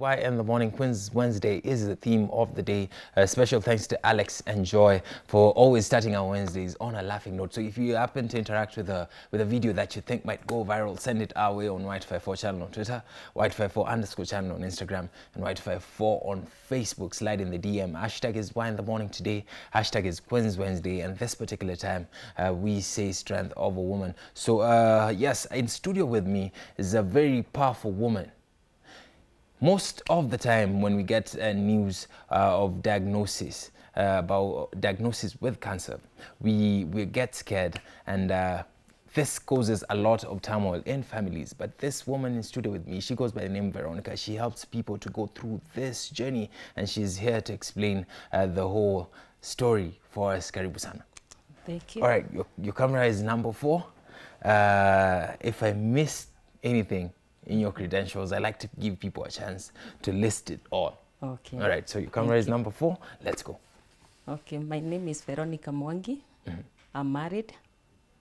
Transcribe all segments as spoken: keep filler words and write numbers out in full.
Why in the Morning Queen's Wednesday is the theme of the day. Uh, special thanks to Alex and Joy for always starting our Wednesdays on a laughing note. So if you happen to interact with a, with a video that you think might go viral, send it our way on Y two five four Channel on Twitter, Y two five four underscore channel on Instagram, and Y two five four on Facebook. Slide in the D M. Hashtag is Why in the Morning today. Hashtag is Queen's Wednesday. And this particular time, uh, we say strength of a woman. So uh, yes, in studio with me is a very powerful woman. Most of the time when we get uh, news uh, of diagnosis, uh, about diagnosis with cancer, we, we get scared, and uh, this causes a lot of turmoil in families. But this woman in studio with me, she goes by the name Veronica. She helps people to go through this journey, and she's here to explain uh, the whole story for us. Karibu sana. Thank you. All right, your, your camera is number four. Uh, if I missed anything in your credentials, I like to give people a chance to list it all. Okay. All right, so your camera is number four. Let's go. Okay, my name is Veronica Mwangi. Mm-hmm. I'm married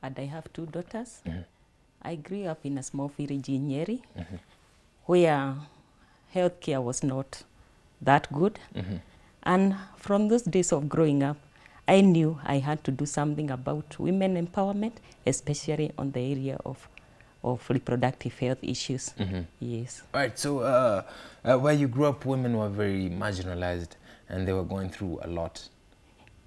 and I have two daughters. Mm-hmm. I grew up in a small village in Nyeri, mm-hmm. where healthcare was not that good. Mm-hmm. And from those days of growing up, I knew I had to do something about women empowerment, especially on the area of of reproductive health issues. Mm-hmm. Yes. All right, so uh, uh, where you grew up, women were very marginalized and they were going through a lot.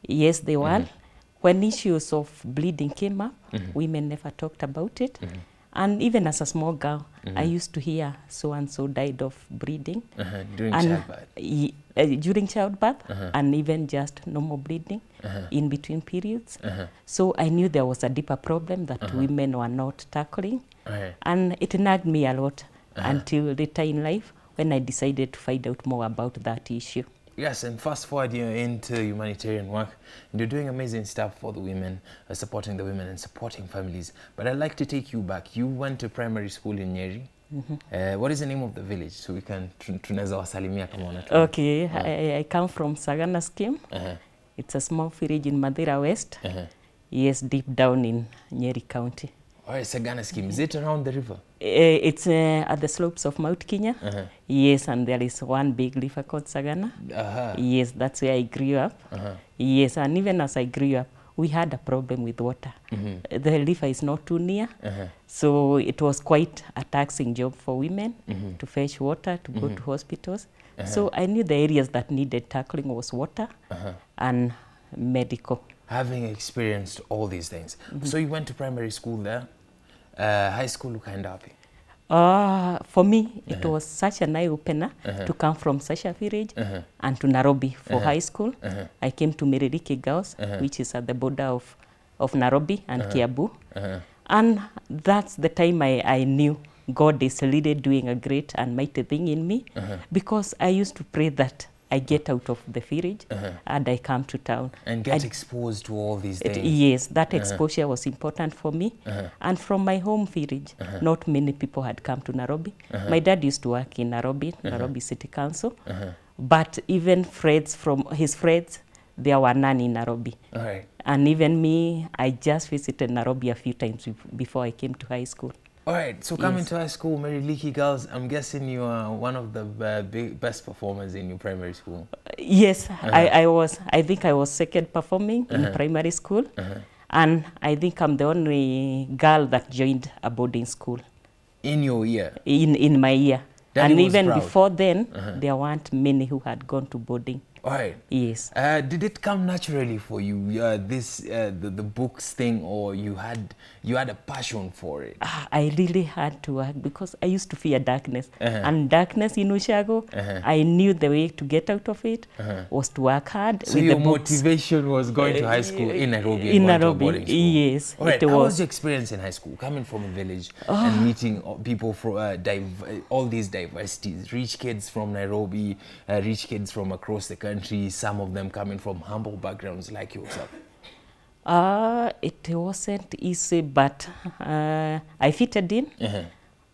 Yes, they were. Mm-hmm. When issues of bleeding came up, mm-hmm. women never talked about it. Mm-hmm. And even as a small girl, mm-hmm. I used to hear so-and-so died of bleeding. Uh-huh. During and childbirth? E uh, during childbirth, uh-huh. and even just normal bleeding, uh-huh. in between periods. Uh-huh. So I knew there was a deeper problem that uh-huh. women were not tackling. Okay. And it nagged me a lot, uh-huh. until later in life when I decided to find out more about that issue. Yes, and fast forward, you're into humanitarian work and you're doing amazing stuff for the women, uh, supporting the women and supporting families. But I'd like to take you back. You went to primary school in Nyeri. Mm-hmm. uh, what is the name of the village so we can tunaweza wasalimia kama wanatu? Okay, uh-huh. I, I come from Sagana Scheme. Uh-huh. It's a small village in Mathira West. Uh-huh. Yes, deep down in Nyeri County. Oh, it's a Sagana Scheme. Is it around the river? Uh, it's uh, at the slopes of Mount Kenya. Uh-huh. Yes, and there is one big river called Sagana. Uh-huh. Yes, that's where I grew up. Uh-huh. Yes, and even as I grew up, we had a problem with water. Mm-hmm. The river is not too near, uh-huh. so it was quite a taxing job for women, mm-hmm. to fetch water, to mm-hmm. go to hospitals. Uh-huh. So I knew the areas that needed tackling was water, uh-huh. and medical. Having experienced all these things. Mm-hmm. So you went to primary school there. Uh, high school, Ukaendapi? Uh, for me, uh-huh. it was such an eye-opener, uh-huh. to come from such a village, uh-huh. and to Nairobi for uh-huh. high school. Uh-huh. I came to Mary Leakey Girls, uh-huh. which is at the border of, of Nairobi and uh-huh. Kiabu. Uh-huh. And that's the time I, I knew God is really doing a great and mighty thing in me, uh-huh. because I used to pray that I get out of the village, uh-huh. and I come to town. And get I, exposed to all these things. It, yes, that uh-huh. exposure was important for me. Uh-huh. And from my home village, uh-huh. not many people had come to Nairobi. Uh-huh. My dad used to work in Nairobi, uh-huh. Nairobi City Council. Uh-huh. But even friends from his friends, there were none in Nairobi. All right. And even me, I just visited Nairobi a few times before I came to high school. All right, so coming yes. to high school, Mary Leakey Girls, I'm guessing you are one of the uh, big, best performers in your primary school. Uh, yes, uh-huh. I, I was. I think I was second performing, uh-huh. in primary school. Uh-huh. And I think I'm the only girl that joined a boarding school. In your year? In, in my year. Daddy and even proud. Before then, uh-huh. there weren't many who had gone to boarding. All right. Yes. Uh, did it come naturally for you, uh, this uh, the, the books thing, or you had you had a passion for it? Uh, I really had to work because I used to fear darkness, uh-huh. and darkness in Ushago. Uh-huh. I knew the way to get out of it, uh-huh. was to work hard. So with your the motivation was going to high school in Nairobi. And in Nairobi, yes. All right. It was. How was your experience in high school, coming from a village, oh. and meeting people from uh, div all these diversities, rich kids from Nairobi, uh, rich kids from across the country. Country, some of them coming from humble backgrounds like yourself? Uh, it wasn't easy, but uh, I fitted in. Uh-huh.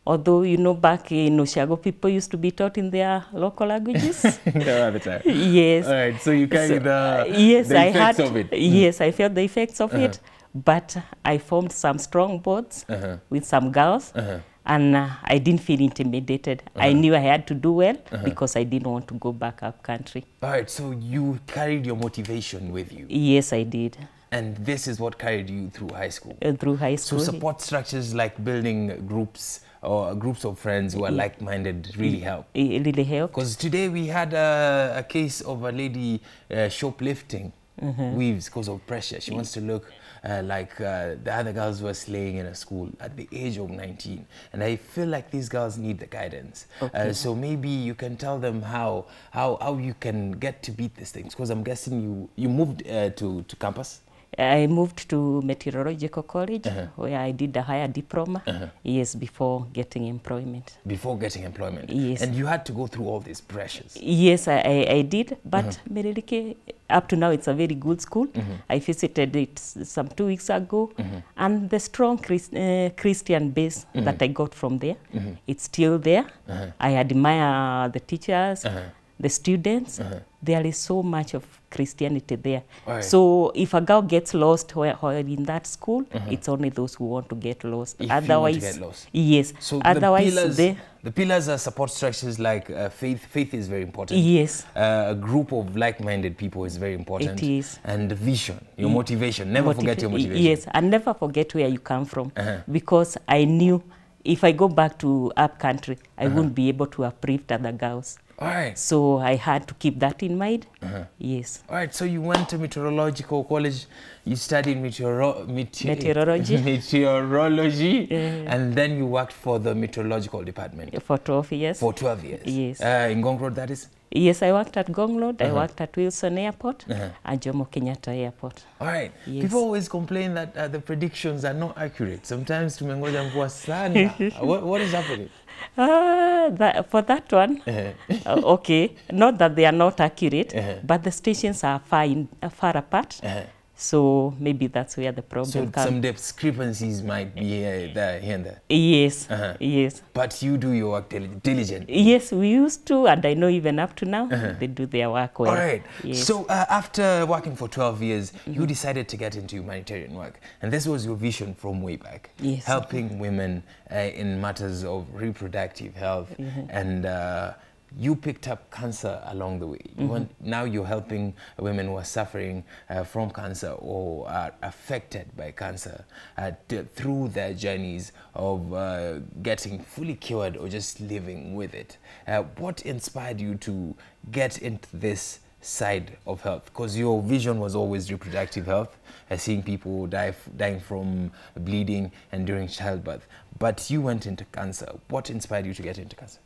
Although, you know, back in Ushago, people used to be taught in their local languages. No, yes. All right, so you carry so, the, yes, the effects I had, of it. Yes, I felt the effects of uh-huh. it, but I formed some strong bonds, uh-huh. with some girls. Uh-huh. And uh, I didn't feel intimidated. Uh-huh. I knew I had to do well uh-huh. because I didn't want to go back up country. All right, so you carried your motivation with you. Yes, I did. And this is what carried you through high school? Uh, through high school. So support structures like building groups or groups of friends who are like-minded really help? It really helped. Because today we had a, a case of a lady uh, shoplifting mm-hmm. weaves because of pressure. She wants to look Uh, like uh, the other girls were slaying in a school at the age of nineteen. And I feel like these girls need the guidance. Okay. Uh, so maybe you can tell them how how, how you can get to beat these things. Because I'm guessing you, you moved uh, to, to campus? I moved to Meteorological College, uh-huh. where I did a higher diploma, uh-huh. yes, before getting employment. Before getting employment? Yes. And you had to go through all these pressures? Yes, I, I, I did. But uh-huh. Mary Leakey, up to now, it's a very good school. Mm-hmm. I visited it some two weeks ago. Mm-hmm. And the strong Chris, uh, Christian base mm-hmm. that I got from there, mm-hmm. it's still there. Uh-huh. I admire the teachers. Uh-huh. The students, uh-huh. there is so much of Christianity there. Right. So if a girl gets lost while, while in that school, uh-huh. it's only those who want to get lost. If Otherwise, you want to get lost. Yes. So Otherwise, the, pillars, they, the pillars are support structures like uh, faith. Faith is very important. Yes. Uh, a group of like-minded people is very important. It is. And the vision, your mm. motivation. Never Motiv forget your motivation. Yes, and never forget where you come from, uh-huh. because I knew if I go back to up country, I uh-huh. wouldn't be able to uplift other girls. All right. So I had to keep that in mind. Uh-huh. Yes. All right. So you went to Meteorological College. You studied meteoro mete meteorology, meteorology, uh, and then you worked for the meteorological department for twelve years. For twelve years. Yes. Uh, in Gonglod, that is. Yes, I worked at Gonglod. Uh-huh. I worked at Wilson Airport uh-huh. and Jomo Kenyatta Airport. All right. Yes. People always complain that uh, the predictions are not accurate. Sometimes tumengoja mvua sana. What, what is happening? Uh, that, for that one, uh-huh. uh, okay, not that they are not accurate, uh-huh. but the stations are far, in, uh, far apart, uh-huh. so maybe that's where the problem so comes. So some discrepancies might be here, there, here and there. Yes, uh-huh. yes. But you do your work dil diligently. Yes, we used to, and I know even up to now, uh-huh. they do their work well. All right. Yes. So uh, after working for twelve years, mm-hmm. you decided to get into humanitarian work. And this was your vision from way back. Yes. Helping women uh, in matters of reproductive health mm-hmm. and uh, you picked up cancer along the way. You mm-hmm. want, now you're helping women who are suffering uh, from cancer or are affected by cancer uh, through their journeys of uh, getting fully cured or just living with it. Uh, what inspired you to get into this side of health? Because your vision was always reproductive health, uh, seeing people die f dying from bleeding and during childbirth. But you went into cancer. What inspired you to get into cancer?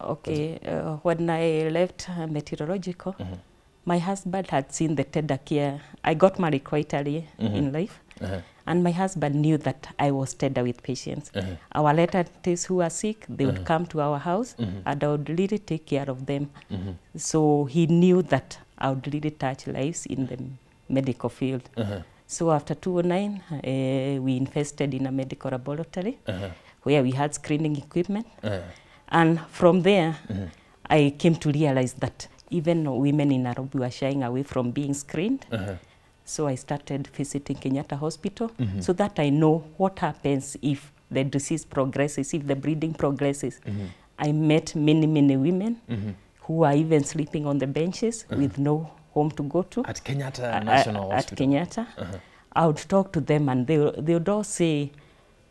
Okay, uh, when I left uh, Meteorological, mm-hmm. my husband had seen the tender care. I got married quite early mm-hmm. in life, uh-huh. and my husband knew that I was tender with patients. Uh-huh. Our relatives who are sick, they uh-huh. would come to our house, mm-hmm. and I would really take care of them. Mm-hmm. So he knew that I would really touch lives in the medical field. Uh-huh. So after two thousand nine, uh, we invested in a medical laboratory uh-huh. where we had screening equipment. Uh-huh. And from there, mm-hmm. I came to realize that even women in Nairobi were shying away from being screened. Uh-huh. So I started visiting Kenyatta Hospital mm-hmm. so that I know what happens if the disease progresses, if the bleeding progresses. Mm-hmm. I met many, many women mm-hmm. who are even sleeping on the benches uh-huh. with no home to go to. At Kenyatta uh, National uh, Hospital? At Kenyatta. Uh-huh. I would talk to them and they, they would all say,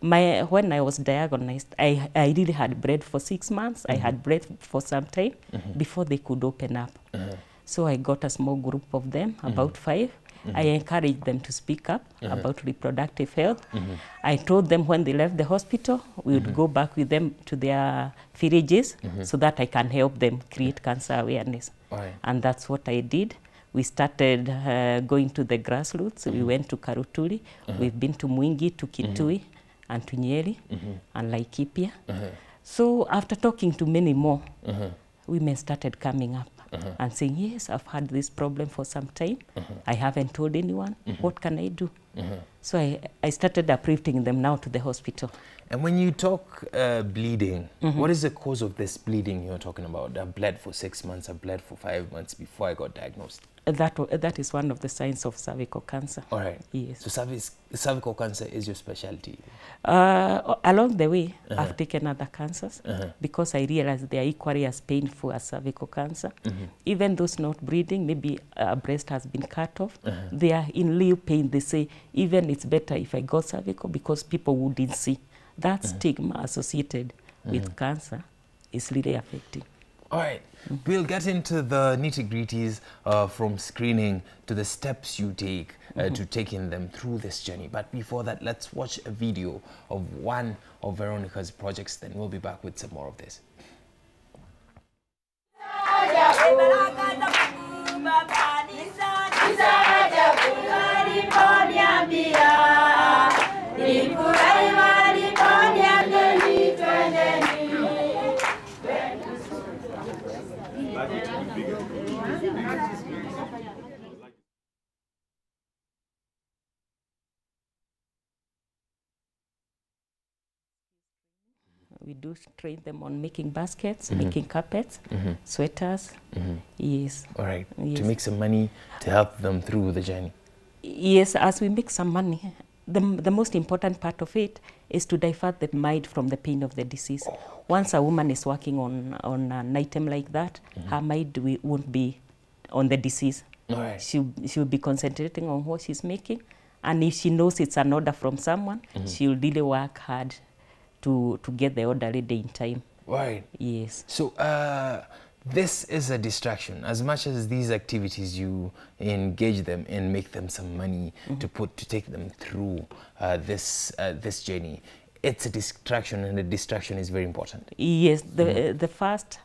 My, when I was diagnosed, I, I really had bled for six months. Mm-hmm. I had bled for some time mm-hmm. before they could open up. Mm-hmm. So I got a small group of them, mm-hmm. about five. Mm-hmm. I encouraged them to speak up mm-hmm. about reproductive health. Mm-hmm. I told them when they left the hospital, we would mm-hmm. go back with them to their villages mm-hmm. so that I can help them create cancer awareness. Right. And that's what I did. We started uh, going to the grassroots. Mm-hmm. We went to Karuturi. Mm-hmm. We've been to Mwingi, to Kitui. Mm-hmm. and Tunyeri, mm-hmm. and Laikipia. Uh-huh. So after talking to many more, uh-huh. women started coming up uh-huh. and saying, yes, I've had this problem for some time. Uh-huh. I haven't told anyone. Mm-hmm. What can I do? Mm-hmm. So I, I started uplifting them now to the hospital. And when you talk uh, bleeding, mm-hmm. what is the cause of this bleeding you're talking about? I bled for six months, I bled for five months before I got diagnosed. That, that is one of the signs of cervical cancer. All right. Yes. So cervic, cervical cancer is your specialty? Uh, along the way, uh-huh. I've taken other cancers uh-huh. because I realized they are equally as painful as cervical cancer. Mm-hmm. Even those not bleeding, maybe a breast has been cut off, uh-huh. they are in real pain. They say, even it's better if I got cervical because people wouldn't see. That mm-hmm. stigma associated mm-hmm. with cancer is really affecting. All right, mm-hmm. we'll get into the nitty-gritties uh, from screening to the steps you take uh, mm-hmm. to taking them through this journey. But before that, let's watch a video of one of Veronica's projects, then we'll be back with some more of this. We do train them on making baskets, mm-hmm. making carpets, mm-hmm. sweaters. Mm-hmm. Yes. All right. Yes. To make some money to help them through the journey. Yes, as we make some money, the, the most important part of it is to divert the mind from the pain of the disease. Oh, okay. Once a woman is working on, on an item like that, mm-hmm. her mind we, won't be on the disease. All right. She, she'll be concentrating on what she's making. And if she knows it's an order from someone, mm-hmm. she'll really work hard to, to get the order ready in time. Right. Yes. So uh, this is a distraction. As much as these activities, you engage them and make them some money mm-hmm. to put to take them through uh, this uh, this journey. It's a distraction, and the distraction is very important. Yes. The mm-hmm. uh, the first,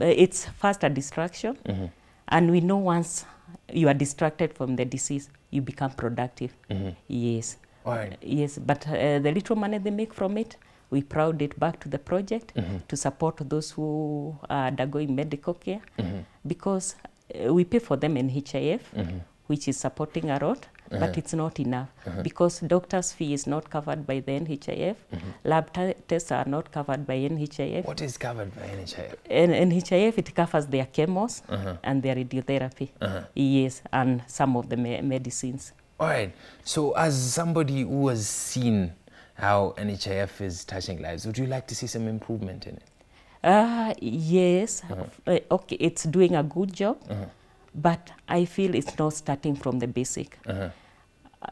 uh, it's first a distraction, mm-hmm. and we know once you are distracted from the disease, you become productive. Mm-hmm. Yes. All right. Yes. But uh, the little money they make from it, we proud it back to the project mm-hmm. to support those who are undergoing medical care mm-hmm. because uh, we pay for them in N H I F, mm-hmm. which is supporting a lot, uh-huh. but it's not enough uh-huh. because doctor's fee is not covered by the N H I F, mm-hmm. lab tests are not covered by N H I F. What is covered by N H I F? In N H I F, it covers their chemos uh-huh. and their radiotherapy, uh-huh. yes, and some of the me medicines. All right, so as somebody who has seen how N H I F is touching lives, would you like to see some improvement in it? Uh, yes, uh-huh. uh, okay, it's doing a good job, uh-huh. but I feel it's not starting from the basic. Uh-huh.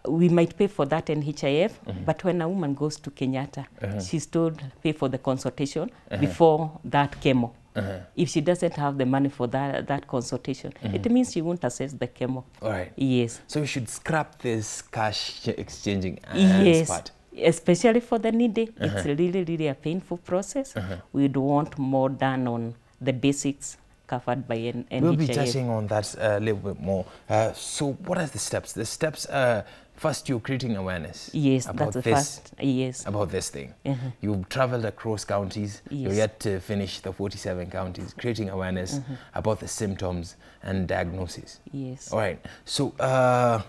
Uh, we might pay for that N H I F, uh-huh. but when a woman goes to Kenyatta, uh-huh. she's told pay for the consultation uh-huh. before that chemo. Uh-huh. If she doesn't have the money for that, that consultation, mm-hmm. it means she won't assess the chemo. All right. Yes. So we should scrap this cash exchanging and yes. part. Especially for the needy, uh-huh. it's really, really a painful process. Uh-huh. We'd want more done on the basics covered by an N H I F. We'll be touching on that a little bit more. Uh, so what are the steps? The steps are, first, you're creating awareness. Yes, about that's the this, first, yes. About this thing. Uh-huh. You've traveled across counties. Yes. You're yet to finish the forty-seven counties, creating awareness uh-huh. about the symptoms and diagnosis. Yes. All right. So uh,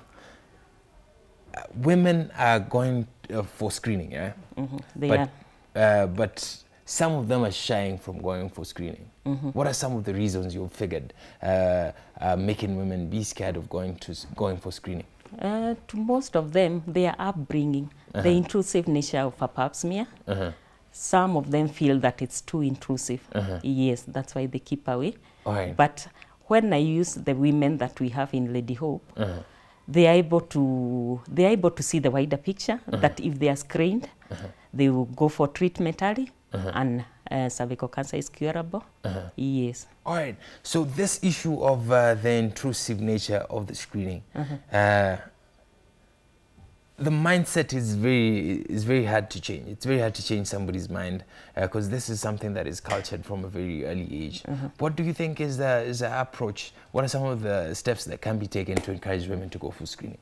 women are going Uh, for screening, yeah? Mm-hmm. They but, are. Uh, but some of them are shying from going for screening. Mm-hmm. What are some of the reasons you've figured uh, uh, making women be scared of going to going for screening? Uh, to most of them, their upbringing, uh-huh. the intrusive nature of a pap smear. Uh-huh. Some of them feel that it's too intrusive. Uh-huh. Yes, that's why they keep away. All right. But when I use the women that we have in Lady Hope, uh-huh. they are able to they are able to see the wider picture uh-huh. that if they are screened, uh-huh. they will go for treatment early uh-huh. and uh, cervical cancer is curable. Uh-huh. Yes. All right. So this issue of uh, the intrusive nature of the screening, uh-huh. uh, the mindset is very is very hard to change. It's very hard to change somebody's mind because uh, this is something that is cultured from a very early age. Uh-huh. What do you think is the is the approach? What are some of the steps that can be taken to encourage women to go for screening?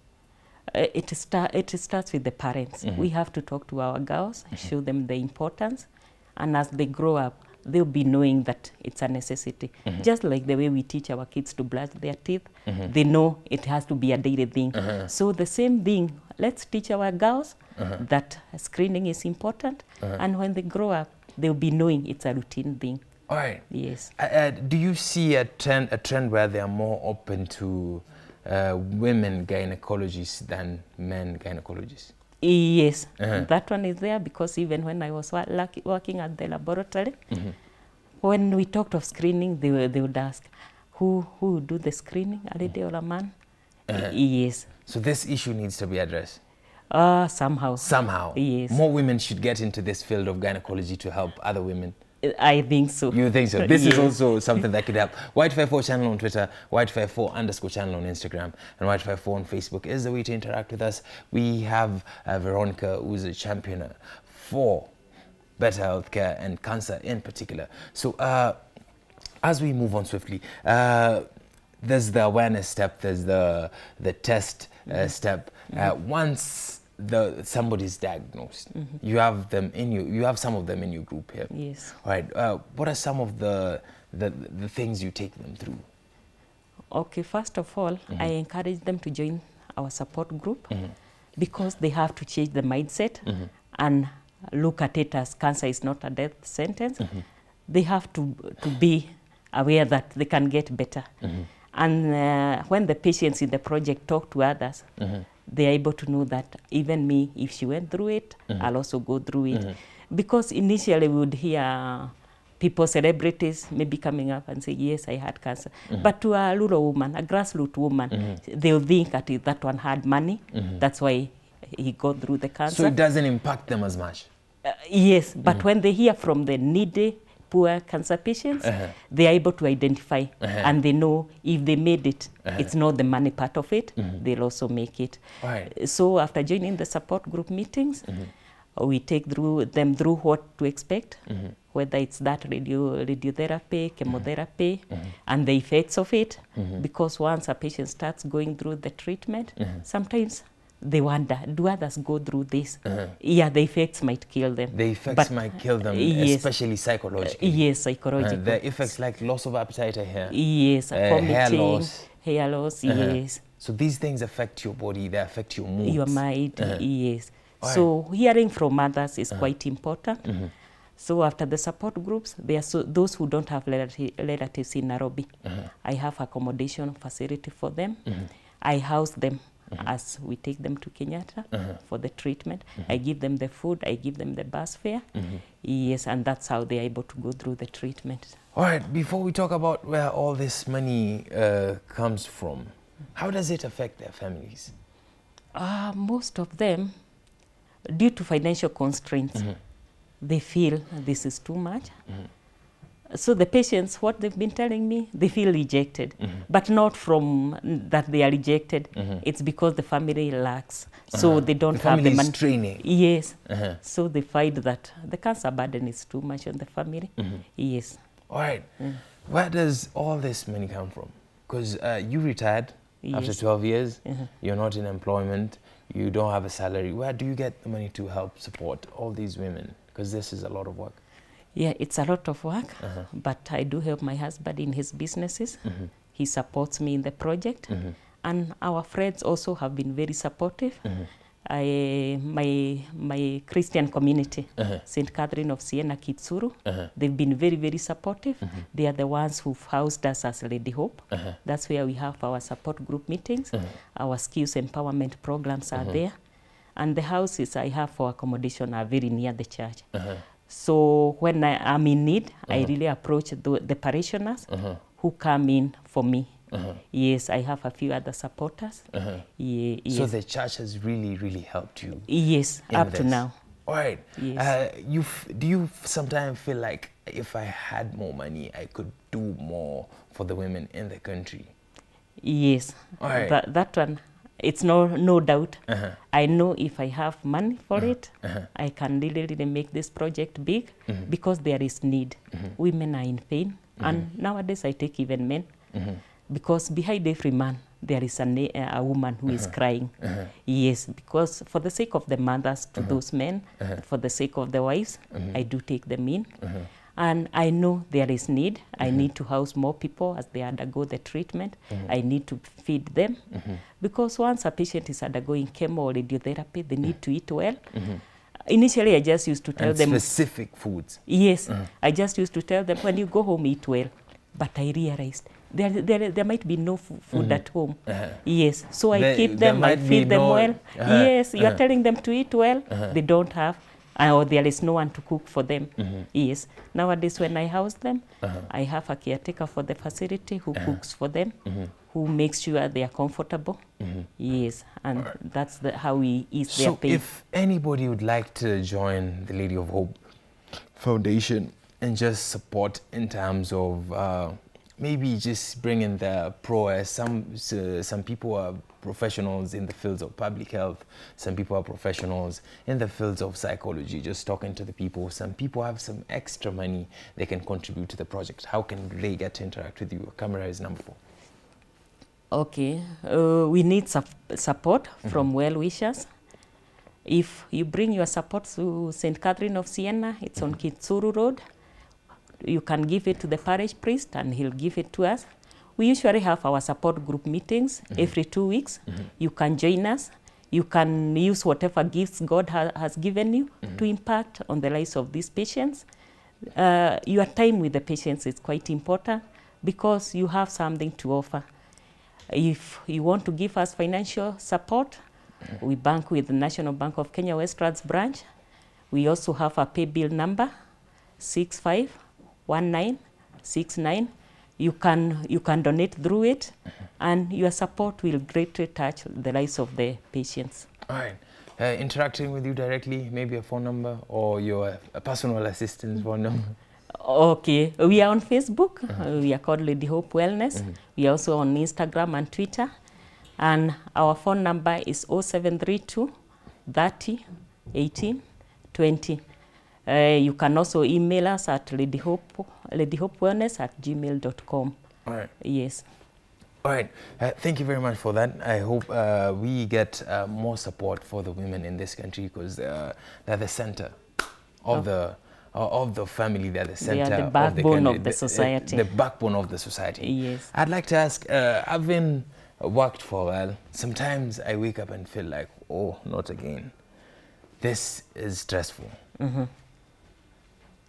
Uh, it start it starts with the parents. Mm-hmm. We have to talk to our girls, mm-hmm. show them the importance, and as they grow up, they'll be knowing that it's a necessity. Mm-hmm. Just like the way we teach our kids to brush their teeth, mm-hmm. they know it has to be a daily thing. Uh-huh. So the same thing, let's teach our girls uh-huh. that screening is important, uh-huh. and when they grow up, they'll be knowing it's a routine thing. All right. Yes. Uh, uh, do you see a trend, a trend where they are more open to uh, women gynecologists than men gynecologists? Yes, uh-huh. that one is there, because even when I was wa working at the laboratory, mm-hmm. when we talked of screening, they, were, they would ask, who who would do the screening, a lady or a man? Uh-huh. Yes. So this issue needs to be addressed? Uh, somehow. Somehow? Yes. More women should get into this field of gynecology to help other women? I think so. You think so? This yes. is also something that could help. Y two five four Channel on Twitter, Y two five four underscore channel on Instagram, and Y two five four on Facebook is the way to interact with us. We have uh, Veronica, who is a champion for better healthcare and cancer in particular. So uh, as we move on swiftly, uh, there's the awareness step, there's the, the test uh, step. Uh, once The somebody's diagnosed. Mm-hmm. You have them in you. You have some of them in your group here. Yes. All right. Uh, what are some of the, the the things you take them through? Okay. First of all, mm-hmm. I encourage them to join our support group, mm-hmm. because they have to change the mindset, mm-hmm. and look at it as cancer is not a death sentence. Mm-hmm. They have to to be aware that they can get better, mm-hmm. and uh, when the patients in the project talk to others. Mm-hmm. They are able to know that even me, if she went through it, mm-hmm. I'll also go through it. Mm-hmm. Because initially we would hear people, celebrities, maybe coming up and say, yes, I had cancer. Mm-hmm. But to a rural woman, a grassroots woman, mm-hmm. they'll think that that one had money. Mm-hmm. That's why he got through the cancer. So it doesn't impact them as much? Uh, yes, but mm-hmm. when they hear from the needy, poor cancer patients, uh-huh. they are able to identify, uh-huh. and they know if they made it, uh-huh. it's not the money part of it, mm-hmm. they'll also make it. Right. So after joining the support group meetings, mm-hmm. we take through them through what to expect, mm-hmm. whether it's that radio, radiotherapy, chemotherapy, mm-hmm. and the effects of it, mm-hmm. because once a patient starts going through the treatment, mm-hmm. sometimes they wonder, do others go through this? Uh-huh. Yeah, the effects might kill them. The effects but might kill them, yes. especially psychologically. Uh, yes, psychologically. Uh, the effects like loss of appetite, hair. Yes, uh, hair loss. Hair loss, uh-huh. yes. So these things affect your body, they affect your mood. Your mind, uh-huh. yes. Right. So hearing from others is uh-huh. quite important. Mm-hmm. So after the support groups, there are so those who don't have relatives in Nairobi. Uh-huh. I have accommodation facility for them. Uh-huh. I house them. Mm-hmm. As we take them to Kenyatta uh-huh. for the treatment, mm-hmm. I give them the food, I give them the bus fare, mm-hmm. yes, and that's how they are able to go through the treatment. All right, before we talk about where all this money uh, comes from, how does it affect their families? Uh, most of them, due to financial constraints, mm-hmm. they feel this is too much. Mm-hmm. So the patients, what they've been telling me, they feel rejected, mm-hmm. but not from that they are rejected. Mm-hmm. It's because the family lacks, uh-huh. so they don't the have the money. Training. Yes. Uh-huh. So they find that the cancer burden is too much on the family. Mm-hmm. Yes. All right. Mm. Where does all this money come from? Because uh, you retired yes. after twelve years. Uh-huh. You're not in employment. You don't have a salary. Where do you get the money to help support all these women? Because this is a lot of work. Yeah, it's a lot of work, uh-huh. but I do help my husband in his businesses. Mm-hmm. He supports me in the project, mm-hmm. and our friends also have been very supportive. Mm-hmm. I, my, my Christian community, uh-huh. Saint Catherine of Siena Kitsuru, uh-huh. they've been very, very supportive. Mm-hmm. They are the ones who've housed us as Lady Hope. Uh-huh. That's where we have our support group meetings. Uh-huh. Our skills empowerment programs are uh-huh. there. And the houses I have for accommodation are very near the church. Uh-huh. So when I am in need, uh-huh. I really approach the, the parishioners uh-huh. who come in for me. Uh-huh. Yes, I have a few other supporters. Uh-huh. yeah, yes. So the church has really, really helped you? Yes, up this. to now. All right. Yes. Uh, you f do you sometimes feel like if I had more money, I could do more for the women in the country? Yes. All right. Th that one. It's no, no doubt. Uh-huh. I know if I have money for uh-huh. it, uh-huh. I can really, really make this project big, mm-hmm. because there is need. Mm-hmm. Women are in pain, mm-hmm. and nowadays I take even men, mm-hmm. because behind every man, there is a, a woman who uh-huh. is crying. Uh-huh. Yes, because for the sake of the mothers to uh-huh. those men, uh-huh. for the sake of the wives, uh-huh. I do take them in. Uh-huh. And I know there is need. Mm-hmm. I need to house more people as they undergo the treatment. Mm-hmm. I need to feed them. Mm-hmm. Because once a patient is undergoing chemo or radiotherapy, they need mm-hmm. to eat well. Mm-hmm. Initially, I just used to tell and them... specific foods. Yes. Mm-hmm. I just used to tell them, when you go home, eat well. But I realized there, there, there might be no food mm-hmm. at home. Uh-huh. Yes. So I there, keep them, I feed them no well. Uh-huh. Yes, you are uh-huh. telling them to eat well. Uh-huh. They don't have. Uh, or there is no one to cook for them. Mm-hmm. Yes. Nowadays, when I house them, uh-huh. I have a caretaker for the facility who uh-huh. cooks for them, mm-hmm. who makes sure they are comfortable. Mm-hmm. Yes. And right. that's the, how we ease so their pain. So if anybody would like to join the Lady of Hope Foundation and just support in terms of uh, maybe just bringing the pro, as some, uh, some people are professionals in the fields of public health, some people are professionals in the fields of psychology, just talking to the people. Some people have some extra money they can contribute to the project. How can they get to interact with you? Your camera is number four. Okay, uh, we need su support mm-hmm. from well-wishers. If you bring your support to Saint Catherine of Siena, it's mm-hmm. on Kitsuru Road. You can give it to the parish priest and he'll give it to us. We usually have our support group meetings mm-hmm. every two weeks. Mm-hmm. You can join us. You can use whatever gifts God ha has given you mm-hmm. to impact on the lives of these patients. Uh, your time with the patients is quite important because you have something to offer. If you want to give us financial support, mm-hmm. we bank with the National Bank of Kenya Westlands branch. We also have a pay bill number, six five one nine six nine. You can, you can donate through it, mm-hmm. and your support will greatly touch the lives of the patients. All right. Uh, interacting with you directly, maybe a phone number or your uh, personal assistant's phone number? Okay. We are on Facebook. Uh-huh. We are called Lady Hope Wellness. Mm-hmm. We are also on Instagram and Twitter. And our phone number is oh seven three two, thirty, eighteen, twenty. Uh, you can also email us at ladyhope, ladyhopewellness at gmail dot com. All right. Yes. All right. Uh, thank you very much for that. I hope uh, we get uh, more support for the women in this country because uh, they're the center of oh. the uh, of the family. They're the center. They are the backbone of the, of the society. The, uh, the backbone of the society. Yes. I'd like to ask. Uh, I've been worked for a while. Sometimes I wake up and feel like, oh, not again. This is stressful. Mm-hmm.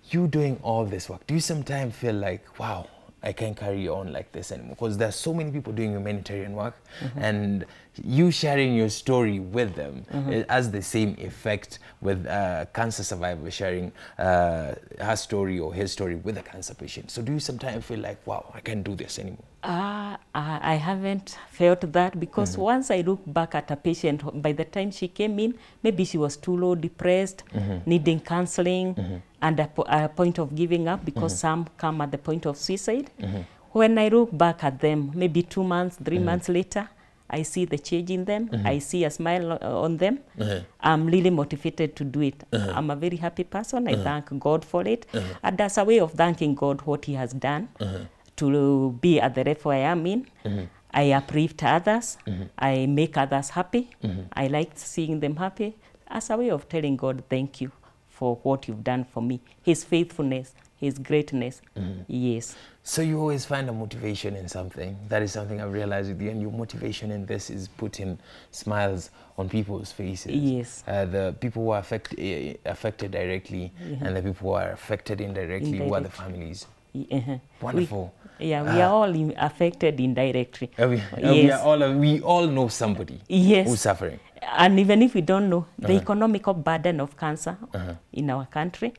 You doing all this work, do you sometimes feel like, wow, I can't carry on like this anymore? Because there are so many people doing humanitarian work, mm-hmm. and you sharing your story with them mm-hmm. has the same effect with a cancer survivor sharing uh, her story or his story with a cancer patient. So do you sometimes feel like, wow, I can't do this anymore? Uh, I haven't felt that because mm-hmm. once I look back at a patient, by the time she came in, maybe she was too low, depressed, mm-hmm. needing counseling, mm-hmm. and a, po a point of giving up because mm-hmm. some come at the point of suicide. Mm-hmm. When I look back at them, maybe two months, three mm-hmm. months later, I see the change in them. Mm-hmm. I see a smile on them. Mm-hmm. I'm really motivated to do it. Mm-hmm. I'm a very happy person. I mm-hmm. thank God for it. Mm-hmm. And that's a way of thanking God what he has done mm-hmm. to be at the level I am in. Mm-hmm. I uplift others. Mm-hmm. I make others happy. Mm-hmm. I like seeing them happy as a way of telling God, thank you for what you've done for me. His faithfulness, his greatness. Mm-hmm. Yes. So you always find a motivation in something. That is something I've realized with you. And your motivation in this is putting smiles on people's faces. Yes. Uh, the people who are affect, uh, affected directly yeah. and the people who are affected indirectly, indirectly. Who are the families. Uh-huh. Wonderful. We, yeah, we uh, are all in, affected indirectly. Uh, we, uh, yes. we, are all, uh, we all know somebody yes. who's suffering. And even if we don't know, the uh-huh. economical burden of cancer uh-huh. in our country,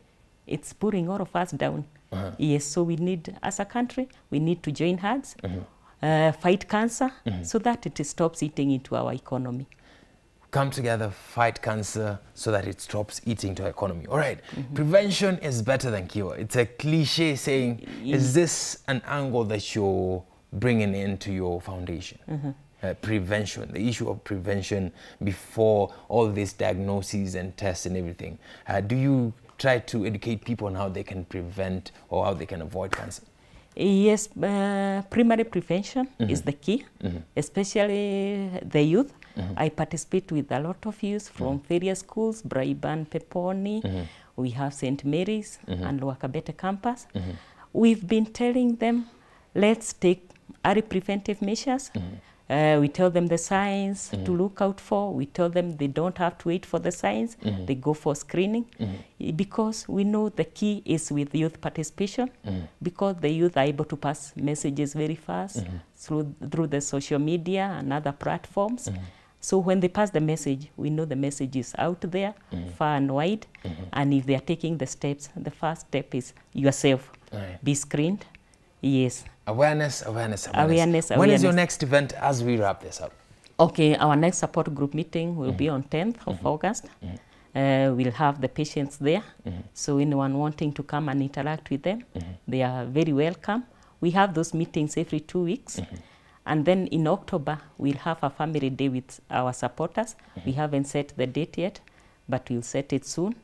it's pulling all of us down. Uh-huh. Yes, so we need, as a country, we need to join hands, uh-huh. uh, fight cancer, uh-huh. so that it stops eating into our economy. Come together, fight cancer, so that it stops eating to our economy. All right, mm-hmm. prevention is better than cure. It's a cliche saying. Mm-hmm. Is this an angle that you're bringing into your foundation? Mm-hmm. Uh, prevention, the issue of prevention before all these diagnoses and tests and everything. Uh, do you try to educate people on how they can prevent or how they can avoid cancer? Yes, uh, primary prevention mm-hmm. is the key, mm-hmm. especially the youth. Mm-hmm. I participate with a lot of youth from mm-hmm. various schools, Braiban, Peponi. Mm-hmm. We have Saint Mary's mm-hmm. and Lua Kabete campus. Mm-hmm. We've been telling them, let's take early preventive measures. Mm-hmm. Uh, we tell them the signs mm-hmm. to look out for. We tell them they don't have to wait for the signs. Mm-hmm. They go for screening mm-hmm. because we know the key is with youth participation mm-hmm. because the youth are able to pass messages very fast mm-hmm. through, through the social media and other platforms. Mm-hmm. So when they pass the message, we know the message is out there, mm-hmm. far and wide. Mm-hmm. And if they are taking the steps, the first step is yourself. Right. Be screened. Yes. Awareness, awareness, awareness. Awareness, when awareness. Is your next event as we wrap this up? Okay, our next support group meeting will mm-hmm. be on tenth mm-hmm. of August. Mm-hmm. Uh, we'll have the patients there. Mm-hmm. So anyone wanting to come and interact with them, mm-hmm. they are very welcome. We have those meetings every two weeks. Mm-hmm. And then in October, we'll have a family day with our supporters. Mm-hmm. We haven't set the date yet, but we'll set it soon.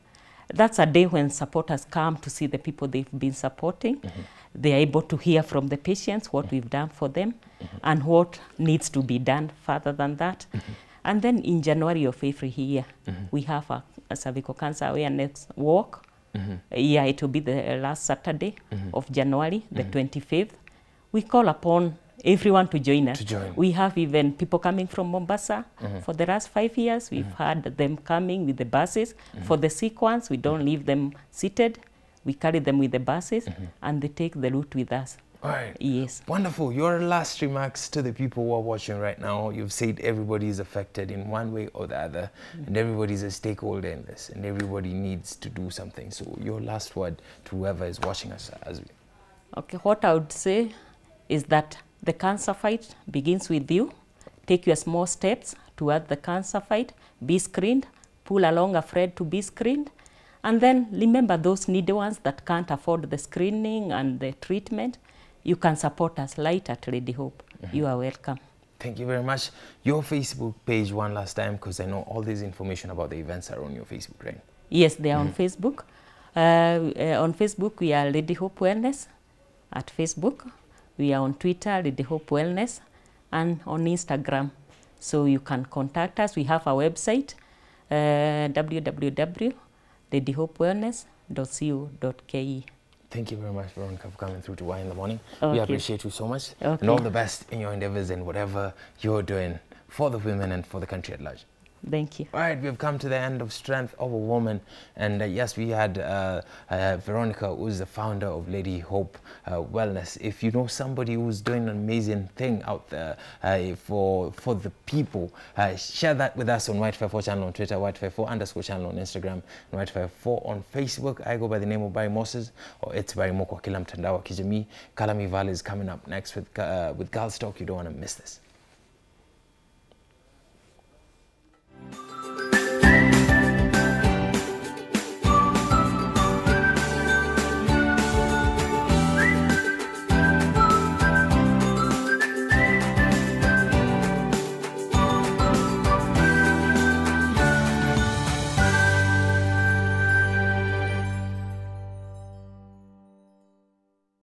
That's a day when supporters come to see the people they've been supporting. Mm-hmm. They are able to hear from the patients what mm-hmm. we've done for them mm-hmm. and what needs to be done further than that. Mm-hmm. And then in January of every year, mm-hmm. we have a, a cervical cancer awareness walk. Mm-hmm. Yeah, it will be the last Saturday mm-hmm. of January, the mm-hmm. twenty-fifth. We call upon everyone to join us. To join. We have even people coming from Mombasa. Mm-hmm. For the last five years, we've mm-hmm. had them coming with the buses. Mm-hmm. For the sick ones, we don't leave them seated. We carry them with the buses mm-hmm. and they take the route with us. All right. Yes. Wonderful. Your last remarks to the people who are watching right now. You've said everybody is affected in one way or the other mm-hmm. and everybody's a stakeholder in this and everybody needs to do something. So your last word to whoever is watching us as we... Okay. What I would say is that the cancer fight begins with you. Take your small steps toward the cancer fight. Be screened. Pull along afraid to be screened. And then remember those needy ones that can't afford the screening and the treatment. You can support us light at Lady Hope. Mm-hmm. You are welcome. Thank you very much. Your Facebook page one last time, because I know all this information about the events are on your Facebook, right? Yes, they are mm-hmm. on Facebook. Uh, uh, on Facebook, we are Lady Hope Wellness at Facebook. We are on Twitter, Lady Hope Wellness, and on Instagram. So you can contact us. We have our website, uh, w w w dot lady hope wellness dot co dot k e. Thank you very much, Veronica, for coming through to Y in the Morning. Okay. We appreciate you so much. Okay. And all the best in your endeavors and whatever you're doing for the women and for the country at large. Thank you. All right, we've come to the end of Strength of a Woman. And uh, yes, we had uh, uh, Veronica, who's the founder of Lady Hope uh, Wellness. If you know somebody who's doing an amazing thing out there uh, for for the people, uh, share that with us on Y two five four Channel on Twitter, Y two five four underscore Channel on Instagram, and Y two five four on Facebook. I go by the name of Barry Mosses, or it's Barry Mokwa Kilam Tandawa Kijami. Kalami Valley is coming up next with, uh, with Girls Talk. You don't want to miss this.